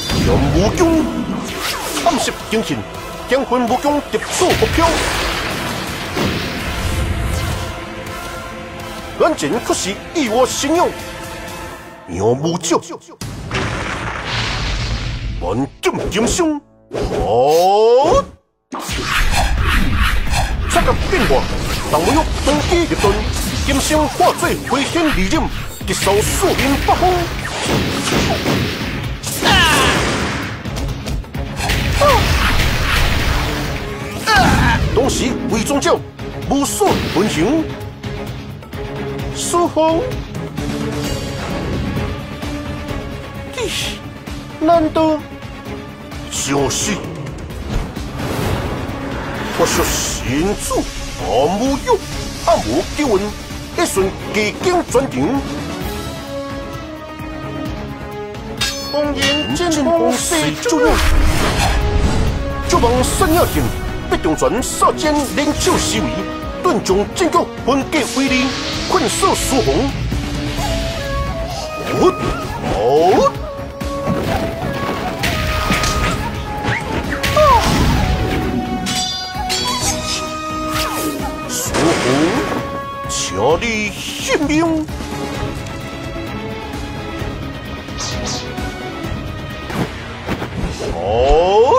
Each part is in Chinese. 격전 무경 30경신 경훈 무경 딥수 호평 원진 쿠시 이워 신용 묘무적 원점 김승 어 잠깐 뛴과 당무욕 동기 깃돈 김승 화醉 회신 리즘 기소 수인 파홍 동시 위종적 무수 문중 수홍难道就是我说神主阿母玉阿母救恩一瞬机警转场，风云真空水主，祝望新药店必定全所见领袖思维，顿中进攻分解威力，困锁苏红。哦。 저리 힘용 어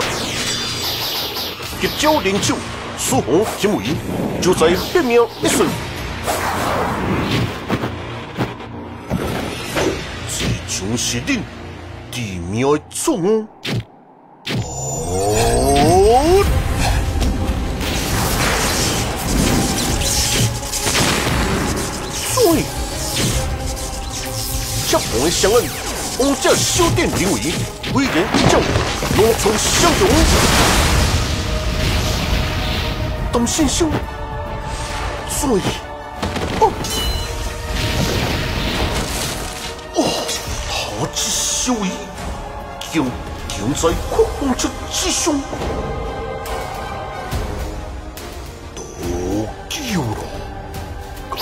기초 링주 수호 김위 주사의 뼈며 이슬 지중시딘 디묘 총红相恩，王者修炼灵位，威严依旧，罗从相融。董先生，醉哦哦，桃之修为，竟在狂妄者之中，都叫了，该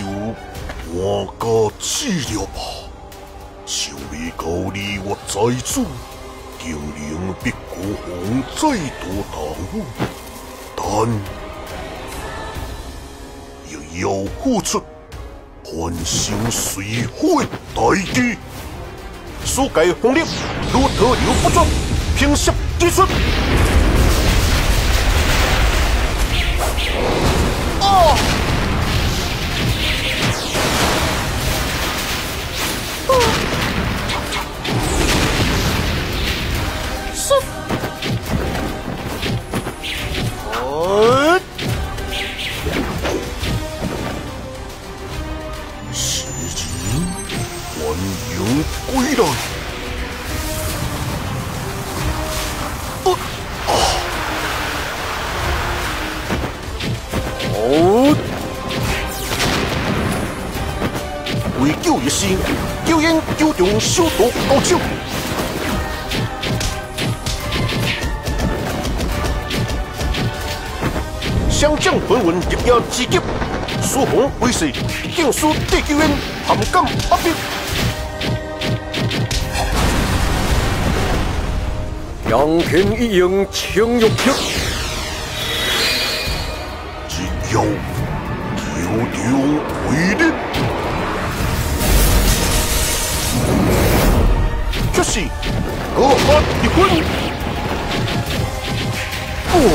有换个治疗吧。 修为高丽我在主，定能逼孤鸿再度挡我，但亦要付出半生水火的代价。世界风力如河流不绝，凭借技术。啊！ 修毒高手，湘江魂魂入妖之极，苏红威势敬输地球人含金压逼。阳拳一影青玉劈，之妖丢丢为力。 是，我发一棍，不，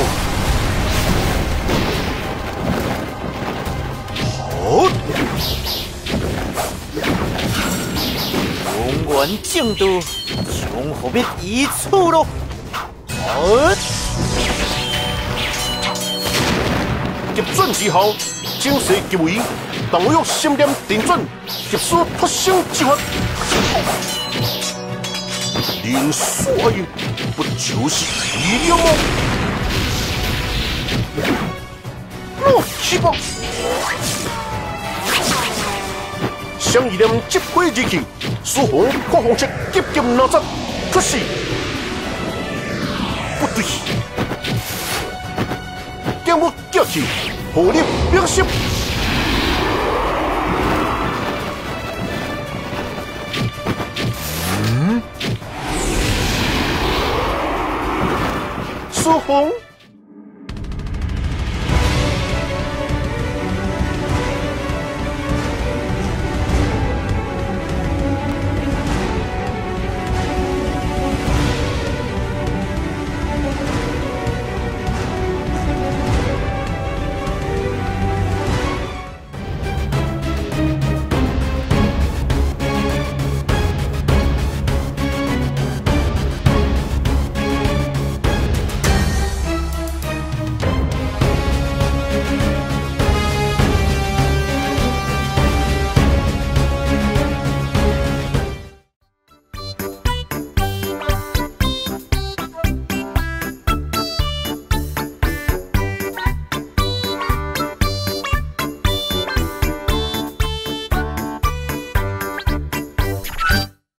好，中原京都，穷虎兵一出喽，好，急转之后，精神极为，但我用心念定准，急使脱身之法。 林帅不就是一样吗？我去吧！想一点接轨之境，苏红跨红色急急拿针，可是不对，将我叫去，火力飙升。苏红。